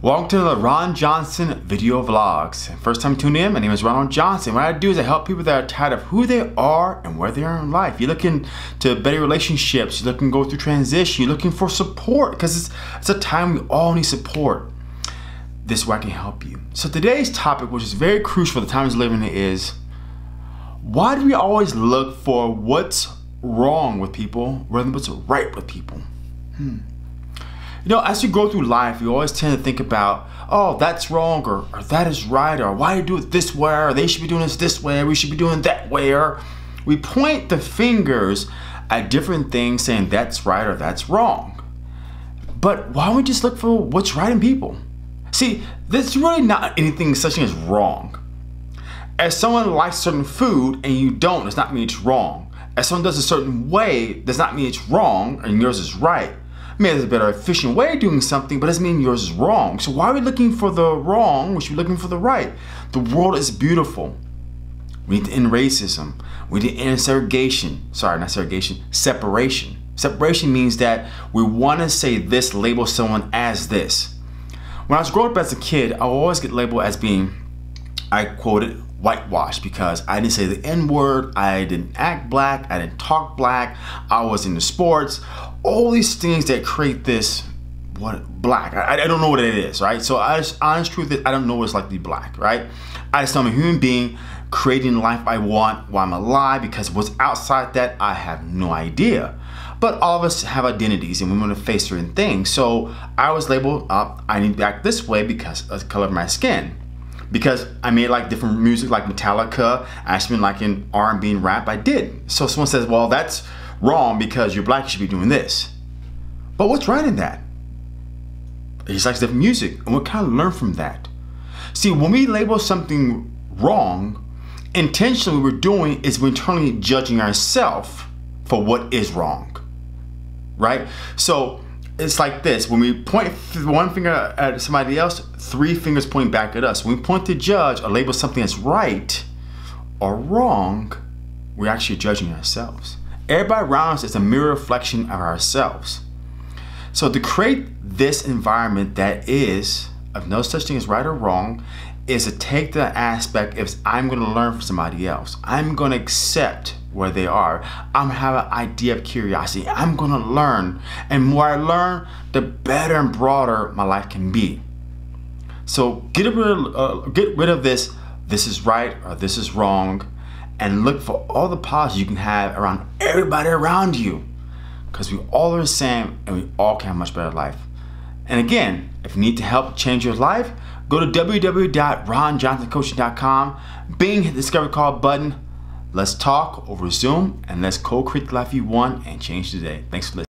Welcome to the Ron Johnson video vlogs. First time tuning in, my name is Ron Johnson. What I do is I help people that are tired of who they are and where they are in life. You're looking to better relationships, you're looking to go through transition, you're looking for support because it's a time we all need support. This is where I can help you. So today's topic, which is very crucial for the times we're living in, is why do we always look for what's wrong with people rather than what's right with people? You know, as you go through life, you always tend to think about, oh, that's wrong, or that is right, or why do you do it this way, or they should be doing this this way, or we should be doing that way, or we point the fingers at different things saying that's right or that's wrong. But why don't we just look for what's right in people? See, there's really not anything such thing as wrong. As someone likes certain food and you don't, does not mean it's wrong. As someone does a certain way, does not mean it's wrong and yours is right. I mean, there's a better efficient way of doing something, but it doesn't mean yours is wrong. So why are we looking for the wrong? We should be looking for the right. The world is beautiful. We need to end racism. We need to end segregation. Sorry, not segregation, separation. Separation means that we want to say this, label someone as this. When I was growing up as a kid, I always get labeled as being, I quoted, whitewashed because I didn't say the N-word, I didn't act black, I didn't talk black, I was into sports. All these things that create this, what, black. I don't know what it is, right? So honest truth is, I don't know what it's like to be black, right? I just know I'm a human being creating the life I want while I'm alive, because what's outside that, I have no idea. But all of us have identities and we want to face certain things. So I was labeled, I need to act this way because of the color of my skin. Because I made like different music like Metallica, I actually been like in R&B and rap, I did. So someone says, well, that's wrong because you're black, you should be doing this. But what's right in that? He just likes different music, and we kind of learn from that. See, when we label something wrong, intentionally what we're doing is we're internally judging ourselves for what is wrong, right? So it's like this, when we point one finger at somebody else, three fingers point back at us. When we point to judge or label something that's right or wrong, we're actually judging ourselves. Everybody around us is a mirror reflection of ourselves. So to create this environment that is, of no such thing as right or wrong, is to take the aspect if I'm gonna learn from somebody else. I'm gonna accept where they are. I'm gonna have an idea of curiosity. I'm gonna learn, and more I learn, the better and broader my life can be. So get rid of this is right or this is wrong, and look for all the positives you can have around everybody around you, because we all are the same and we all can have a much better life. And again, if you need to help change your life, go to www.ronjohnsoncoaching.com, bing, hit the discovery call button. Let's talk over Zoom, and let's co-create the life you want and change today. Thanks for listening.